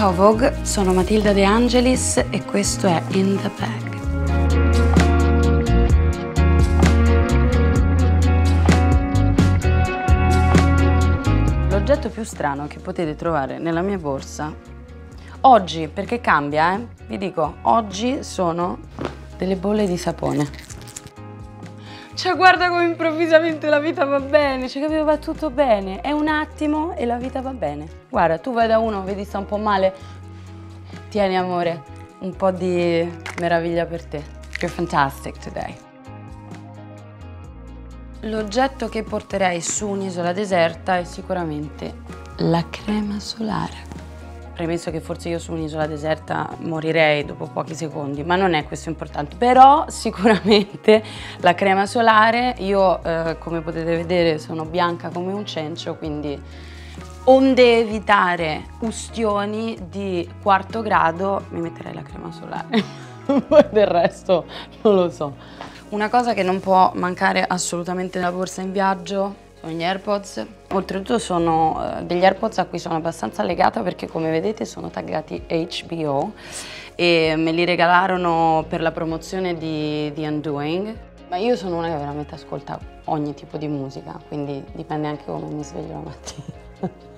Ciao Vogue, sono Matilda De Angelis e questo è In The Bag. L'oggetto più strano che potete trovare nella mia borsa oggi, perché cambia, vi dico, oggi sono delle bolle di sapone. Cioè, guarda come improvvisamente la vita va bene, cioè capito, va tutto bene, è un attimo e la vita va bene. Guarda, tu vai da uno, vedi sta un po' male, tieni amore, un po' di meraviglia per te. You're fantastic today. L'oggetto che porterei su un'isola deserta è sicuramente la crema solare. Premesso che forse io su un'isola deserta morirei dopo pochi secondi, ma non è questo importante. Però sicuramente la crema solare, io come potete vedere sono bianca come un cencio, quindi onde evitare ustioni di quarto grado mi metterei la crema solare, poi del resto non lo so. Una cosa che non può mancare assolutamente nella borsa in viaggio sono gli AirPods. Oltretutto sono degli AirPods a cui sono abbastanza legata perché, come vedete, sono taggati HBO e me li regalarono per la promozione di The Undoing. Ma io sono una che veramente ascolta ogni tipo di musica, quindi dipende anche come mi sveglio la mattina.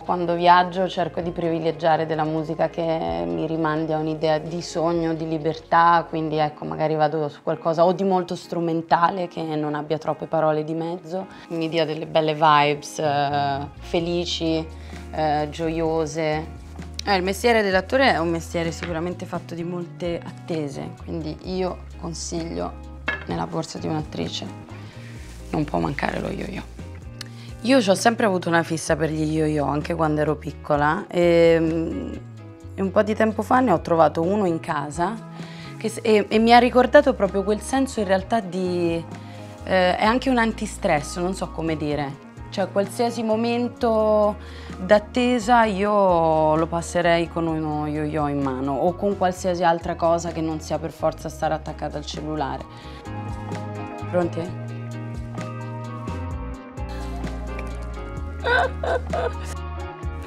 Quando viaggio cerco di privilegiare della musica che mi rimandi a un'idea di sogno, di libertà, quindi ecco, magari vado su qualcosa o di molto strumentale che non abbia troppe parole di mezzo, mi dia delle belle vibes, felici, gioiose. Il mestiere dell'attore è un mestiere sicuramente fatto di molte attese, quindi io consiglio nella borsa di un'attrice non può mancare lo yo-yo. Io ho sempre avuto una fissa per gli yo-yo, anche quando ero piccola, e un po' di tempo fa ne ho trovato uno in casa e mi ha ricordato proprio quel senso in realtà di... è anche un antistress, non so come dire. Cioè qualsiasi momento d'attesa io lo passerei con uno yo-yo in mano o con qualsiasi altra cosa che non sia per forza stare attaccata al cellulare. Pronti?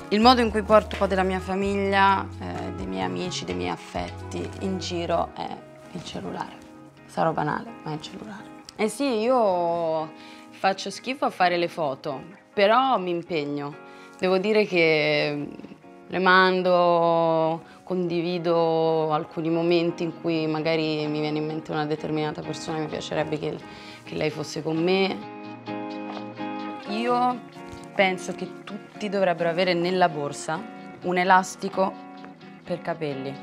Il modo in cui porto un po' della mia famiglia, dei miei amici, dei miei affetti in giro è il cellulare. Sarò banale, ma è il cellulare. Eh sì, io faccio schifo a fare le foto, però mi impegno. Devo dire che le mando, condivido alcuni momenti in cui magari mi viene in mente una determinata persona e mi piacerebbe che lei fosse con me. Io penso che tutti dovrebbero avere nella borsa un elastico per capelli,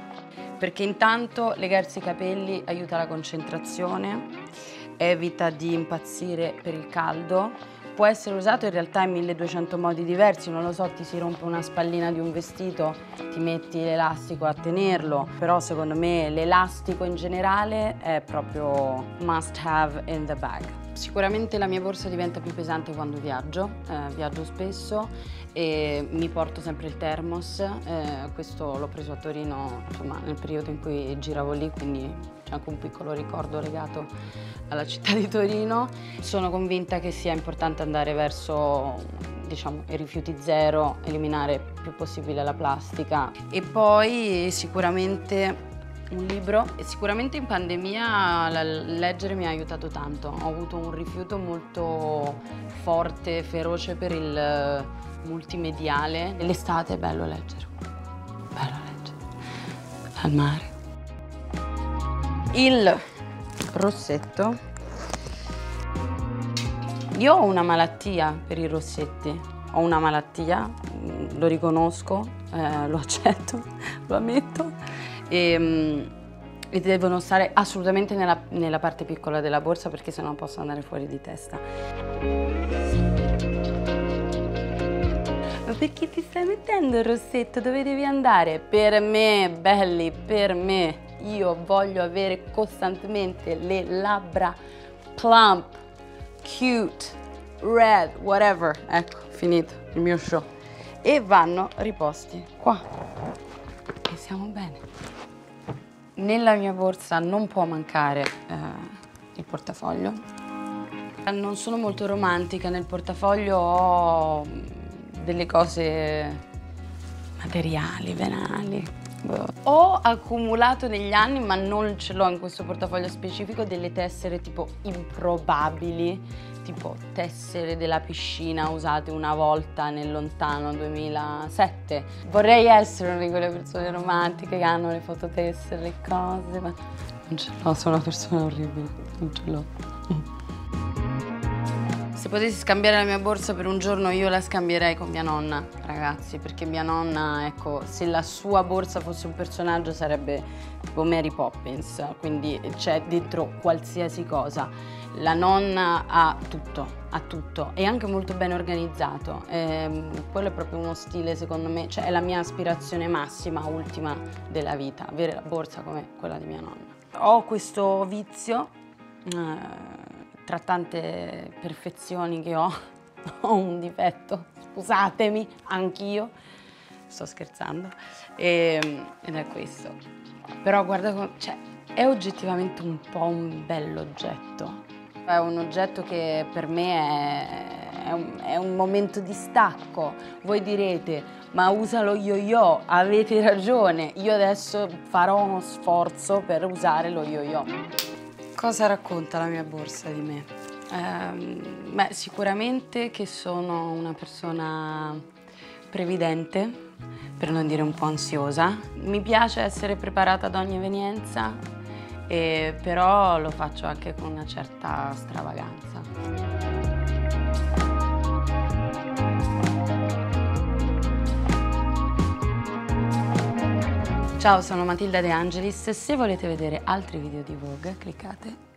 perché intanto legarsi i capelli aiuta la concentrazione, evita di impazzire per il caldo, può essere usato in realtà in 1200 modi diversi, non lo so, ti si rompe una spallina di un vestito, ti metti l'elastico a tenerlo, però secondo me l'elastico in generale è proprio must have in the bag. Sicuramente la mia borsa diventa più pesante quando viaggio, viaggio spesso e mi porto sempre il thermos, questo l'ho preso a Torino, insomma, nel periodo in cui giravo lì, quindi c'è anche un piccolo ricordo legato alla città di Torino. Sono convinta che sia importante andare verso, diciamo, i rifiuti zero, eliminare il più possibile la plastica e poi sicuramente un libro. E sicuramente in pandemia leggere mi ha aiutato tanto, ho avuto un rifiuto molto forte, feroce per il multimediale. L'estate è bello leggere, al mare. Il rossetto, io ho una malattia per i rossetti, ho una malattia, lo riconosco, lo accetto, lo ammetto. E devono stare assolutamente nella parte piccola della borsa perché sennò posso andare fuori di testa. Ma perché ti stai mettendo il rossetto? Dove devi andare? Per me, belli, per me. Io voglio avere costantemente le labbra plump, cute, red, whatever. Ecco, finito il mio show. E vanno riposti qua. E siamo bene. Nella mia borsa non può mancare il portafoglio. Non sono molto romantica, nel portafoglio ho delle cose materiali, banali. Ho accumulato negli anni, ma non ce l'ho in questo portafoglio specifico, delle tessere tipo improbabili, tipo tessere della piscina usate una volta nel lontano 2007. Vorrei essere una di quelle persone romantiche che hanno le fototessere, le cose, ma non ce l'ho, sono una persona orribile, non ce l'ho. Se potessi scambiare la mia borsa per un giorno, io la scambierei con mia nonna, ragazzi, perché mia nonna, ecco, se la sua borsa fosse un personaggio sarebbe tipo Mary Poppins, quindi c'è dentro qualsiasi cosa. La nonna ha tutto, è anche molto ben organizzato, quello è proprio uno stile, secondo me, cioè è la mia aspirazione massima, ultima della vita, avere la borsa come quella di mia nonna. Ho questo vizio, tra tante perfezioni che ho un difetto, scusatemi, anch'io, sto scherzando, ed è questo. Però guarda, cioè, è oggettivamente un po' un bell'oggetto. È un oggetto che per me è un momento di stacco. Voi direte, ma usa lo yo-yo, avete ragione, io adesso farò uno sforzo per usare lo yo-yo. Cosa racconta la mia borsa di me? Beh, sicuramente che sono una persona previdente, per non dire un po' ansiosa. Mi piace essere preparata ad ogni evenienza, però lo faccio anche con una certa stravaganza. Ciao, sono Matilda De Angelis, se volete vedere altri video di Vogue cliccate